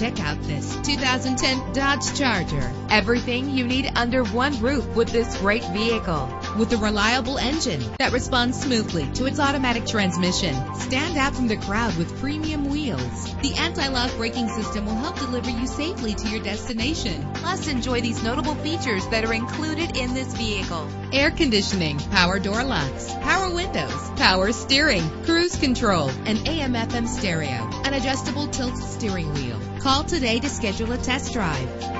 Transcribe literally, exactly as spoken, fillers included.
Check out this two thousand ten Dodge Charger. Everything you need under one roof with this great vehicle. With a reliable engine that responds smoothly to its automatic transmission. Stand out from the crowd with premium wheels. The anti-lock braking system will help deliver you safely to your destination. Plus, enjoy these notable features that are included in this vehicle: air conditioning, power door locks, power windows, power steering, cruise control, an A M F M stereo, an adjustable tilt steering wheel. Call today to schedule a test drive.